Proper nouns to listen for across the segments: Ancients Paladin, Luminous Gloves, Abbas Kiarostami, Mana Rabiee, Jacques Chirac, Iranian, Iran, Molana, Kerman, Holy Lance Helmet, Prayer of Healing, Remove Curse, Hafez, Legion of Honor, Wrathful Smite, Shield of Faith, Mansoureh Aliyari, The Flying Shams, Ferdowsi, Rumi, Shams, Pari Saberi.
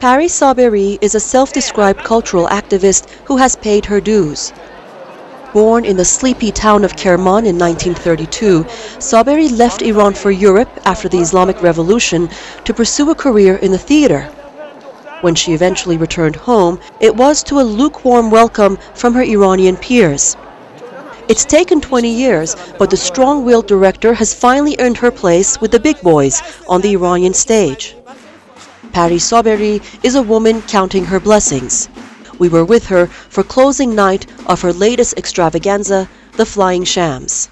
Pari Saberi is a self-described cultural activist who has paid her dues. Born in the sleepy town of Kerman in 1932, Saberi left Iran for Europe after the Islamic Revolution to pursue a career in the theater. When she eventually returned home, it was to a lukewarm welcome from her Iranian peers. It's taken 20 years, but the strong-willed director has finally earned her place with the big boys on the Iranian stage. Pari Saberi is a woman counting her blessings. We were with her for closing night of her latest extravaganza, The Flying Shams.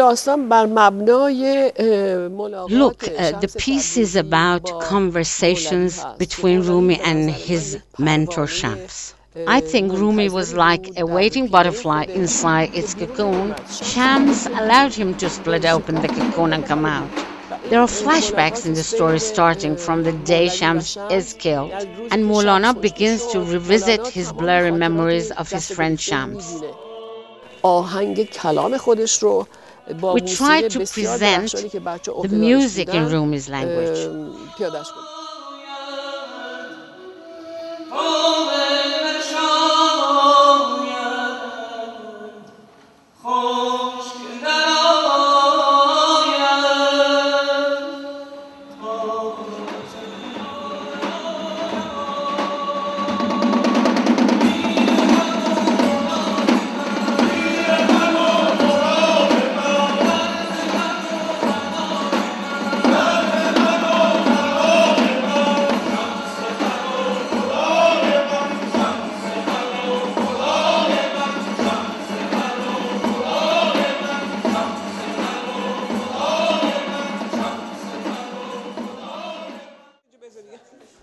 Look, the piece is about conversations between Rumi and his mentor Shams. I think Rumi was like a waiting butterfly inside its cocoon. Shams allowed him to split open the cocoon and come out. There are flashbacks in the story starting from the day Shams is killed, and Molana begins to revisit his blurry memories of his friend Shams. We tried to present the music in Rumi's language.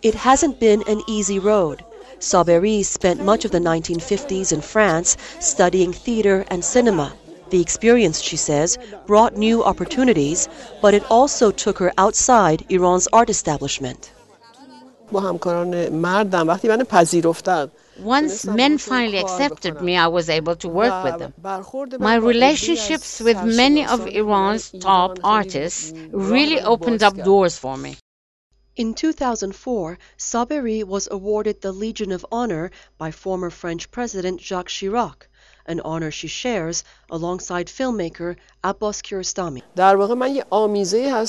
It hasn't been an easy road. Saberi spent much of the 1950s in France studying theater and cinema. The experience, she says, brought new opportunities, but it also took her outside Iran's art establishment. Once men finally accepted me, I was able to work with them. My relationships with many of Iran's top artists really opened up doors for me. In 2004, Saberi was awarded the Legion of Honor by former French President Jacques Chirac, an honor she shares alongside filmmaker Abbas Kiarostami.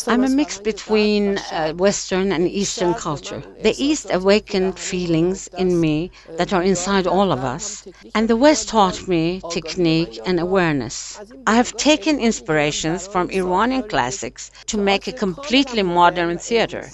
I'm a mix between Western and Eastern culture. The East awakened feelings in me that are inside all of us, and the West taught me technique and awareness. I have taken inspirations from Iranian classics to make a completely modern theater.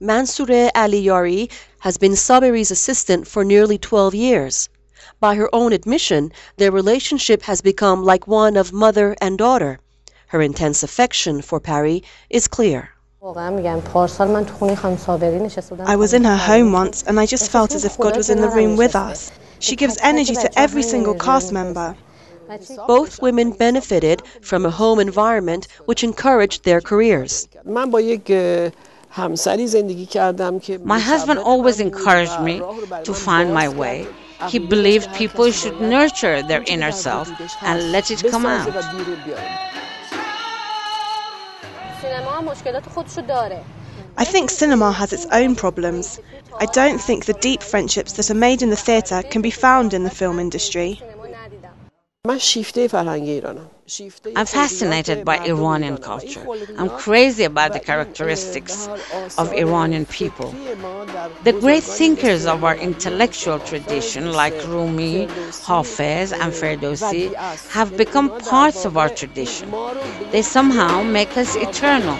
Mansoureh Aliyari has been Saberi's assistant for nearly 12 years. By her own admission, their relationship has become like one of mother and daughter. Her intense affection for Pari is clear. I was in her home once and I just felt as if God was in the room with us. She gives energy to every single cast member. Both women benefited from a home environment which encouraged their careers. My husband always encouraged me to find my way. He believed people should nurture their inner self and let it come out. I think cinema has its own problems. I don't think the deep friendships that are made in the theatre can be found in the film industry. I'm fascinated by Iranian culture. I'm crazy about the characteristics of Iranian people. The great thinkers of our intellectual tradition, like Rumi, Hafez, and Ferdowsi, have become parts of our tradition. They somehow make us eternal.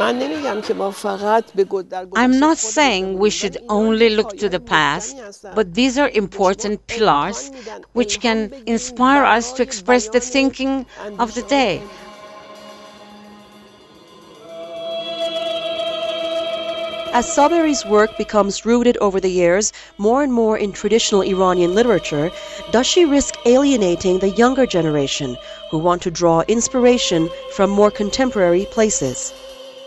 I'm not saying we should only look to the past, but these are important pillars which can inspire us to express the thinking of the day. As Saberi's work becomes rooted over the years more and more in traditional Iranian literature, does she risk alienating the younger generation who want to draw inspiration from more contemporary places?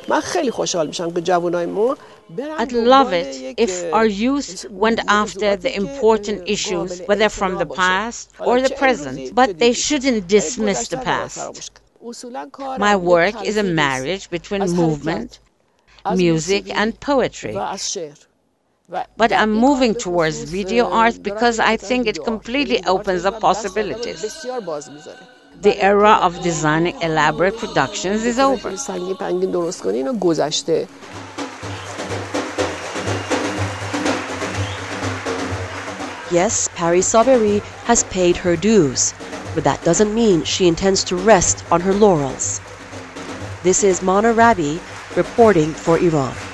I'd love it if our youth went after the important issues, whether from the past or the present, but they shouldn't dismiss the past. My work is a marriage between movement, music, and poetry. But I'm moving towards video art because I think it completely opens up possibilities. The era of designing elaborate productions is over. Yes, Pari Saberi has paid her dues, but that doesn't mean she intends to rest on her laurels. This is Mana Rabiee reporting for Iran.